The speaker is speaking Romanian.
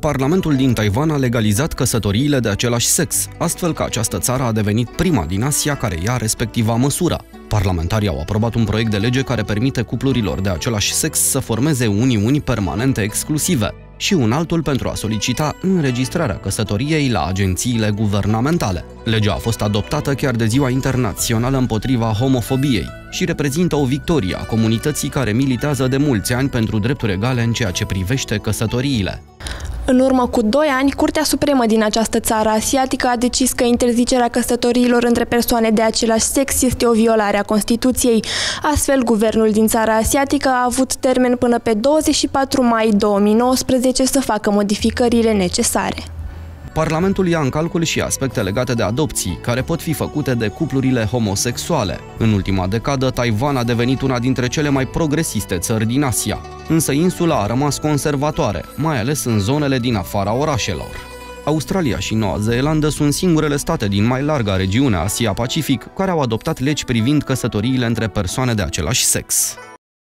Parlamentul din Taiwan a legalizat căsătoriile de același sex, astfel că această țară a devenit prima din Asia care ia respectiva măsură. Parlamentarii au aprobat un proiect de lege care permite cuplurilor de același sex să formeze uniuni permanente exclusive și un altul pentru a solicita înregistrarea căsătoriei la agențiile guvernamentale. Legea a fost adoptată chiar de Ziua Internațională împotriva homofobiei și reprezintă o victorie a comunității care militează de mulți ani pentru drepturi egale în ceea ce privește căsătoriile. În urmă cu 2 ani, Curtea Supremă din această țară asiatică a decis că interzicerea căsătoriilor între persoane de același sex este o violare a Constituției. Astfel, guvernul din țara asiatică a avut termen până pe 24 mai 2019 să facă modificările necesare. Parlamentul ia în calcul și aspecte legate de adopții, care pot fi făcute de cuplurile homosexuale. În ultima decadă, Taiwan a devenit una dintre cele mai progresiste țări din Asia, însă insula a rămas conservatoare, mai ales în zonele din afara orașelor. Australia și Noua Zeelandă sunt singurele state din mai larga regiune Asia-Pacific care au adoptat legi privind căsătoriile între persoane de același sex.